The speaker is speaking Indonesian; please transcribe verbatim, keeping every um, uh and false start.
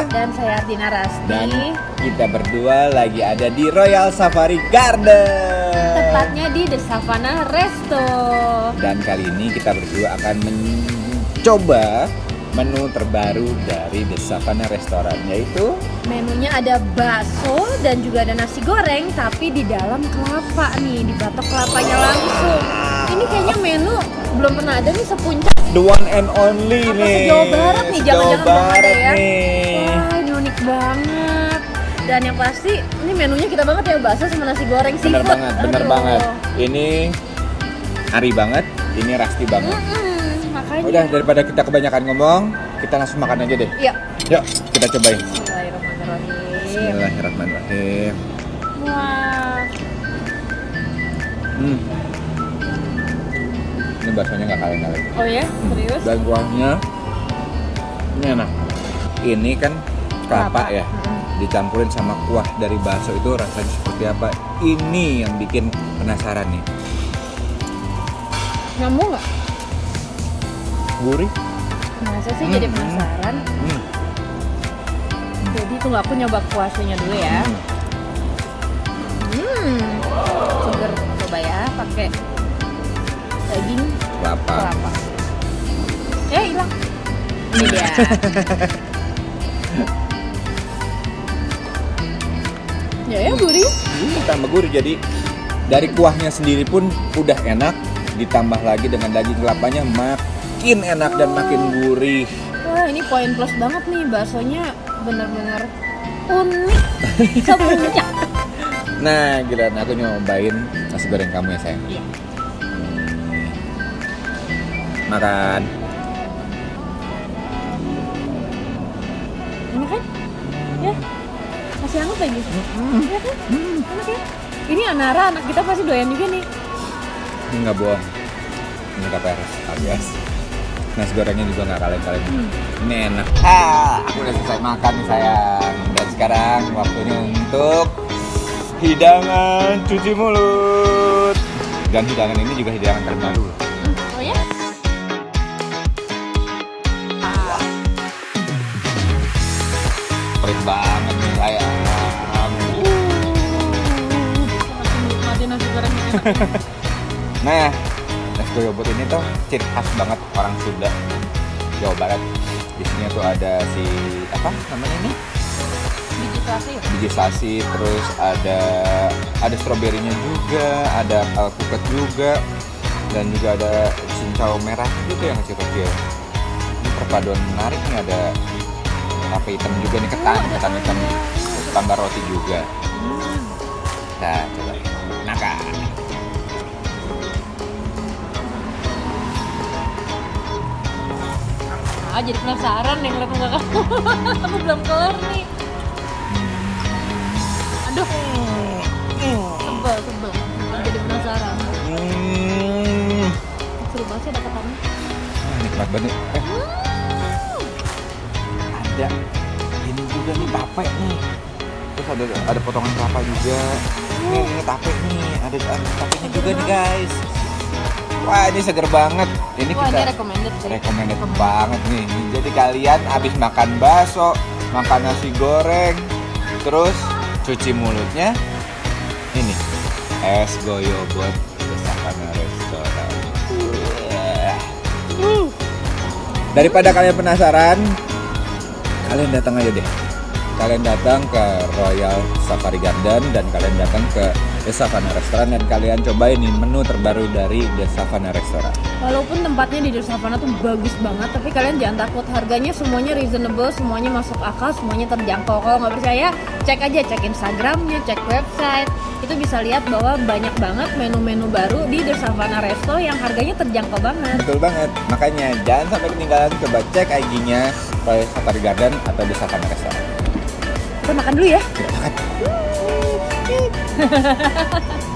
Andika. Dan saya Ardina Rasti. Dan kita berdua lagi ada di Royal Safari Garden, tepatnya di De Savanna Restaurant. Dan kali ini kita berdua akan mencoba menu terbaru dari De Savanna Restaurant, yaitu menunya ada bakso dan juga ada nasi goreng, tapi di dalam kelapa nih, dibatok kelapanya langsung. Ini kayaknya menu belum pernah ada nih sepuncak. The one and only apa nih. Jawa Barat nih, jangan-jangan belum ada ya. Nih. Wah, ini unik banget. Dan yang pasti ini menunya kita banget ya, bakso sama nasi goreng sih. Bener seafood. banget, bener Aduh. banget. Ini Ari banget, ini Rasti banget. Mm -mm. Makanya. Udah, daripada kita kebanyakan ngomong, kita langsung makan aja deh. Iya. Yuk, kita cobain. Bismillahirrahmanirrahim. Bismillahirrahmanirrahim. Wah. Hmm. Ini baksonya nggak kaleng-kaleng. Oh ya, serius? Dan kuahnya ini enak. Ini kan kelapa ya, dicampurin sama kuah dari bakso itu rasanya seperti apa? Ini yang bikin penasaran nih. Nyambung nggak? Gurih. Masa sih hmm. jadi penasaran. Hmm. Jadi tunggu aku nyoba kuahnya dulu ya. Hmm, seger. Coba ya, pakai daging kelapa. kelapa. Eh hilang. Ini dia. ya ya gurih. Hmm, tambah gurih, jadi dari kuahnya sendiri pun udah enak, ditambah lagi dengan daging kelapanya mak. Makin enak dan makin gurih. Wah, ini poin plus banget nih, baksonya benar-benar unik sepuncak. Nah, giliran aku nyobain nasi goreng kamu ya sayang. Iya. Makan. Enak kan? Ya, masih hangat lagi. Mm-hmm. Ya kan? Mm. Enak ya? Ini Anara, anak kita pasti doyan juga nih. Nggak bohong. Ini K P R S alias. Nasi gorengnya juga nggak kaleng-kaleng. hmm. Ini enak. ah, Aku udah selesai makan nih sayang. Dan sekarang waktunya untuk hidangan cuci mulut. Dan hidangan ini juga hidangan terbaru. Oh ya? Pelit banget nih sayang. Nikmatin nasi gorengnya. Nah, Es Goyobod ini tuh ciri khas banget orang Sunda, Jawa Barat. Di sini tuh ada si apa namanya ini? Wijikasi. Wijikasi, terus ada ada stroberinya juga, ada alpukat juga, dan juga ada cincau merah gitu yang ngasih tokil. Ini perpaduan menarik nih, ada tape hitam juga nih, ketan, oh, ketan hitam, tambah roti juga. Hmm. Nah, coba makan. Ah, jadi penasaran deh ngeliat muka kamu. Aku belum kelar nih. Aduh, sebel, sebel. Jadi penasaran. Mm. Seru banget sih ada ketannya. Ah, nikmat banget. Eh. Mm. Ada ini juga nih, tape nih. Terus ada ada potongan kelapa juga. Mm. Ini, ini tape nih, ada tapenya juga nih guys. Wah, ini seger banget. Ini Wah, kita ini recommended, sih. recommended banget nih. Jadi kalian abis makan bakso, makan nasi goreng, terus cuci mulutnya, ini Es Goyobod De Savanna Restaurant. Uh. Daripada kalian penasaran, kalian datang aja deh. Kalian datang ke Royal Safari Garden dan kalian datang ke De Savanna Restaurant dan kalian cobain nih menu terbaru dari De Savanna Restaurant. Walaupun tempatnya di De Savanna tuh bagus banget, tapi kalian jangan takut, harganya semuanya reasonable, semuanya masuk akal, semuanya terjangkau. Kalau nggak percaya, cek aja, cek Instagramnya, cek website. Itu bisa lihat bahwa banyak banget menu-menu baru di De Savanna Resto yang harganya terjangkau banget. Betul banget. Makanya jangan sampai ketinggalan, coba cek I G-nya Royal Safari Garden atau De Savanna Restaurant. Kita makan dulu ya. Kita makan. Hahaha.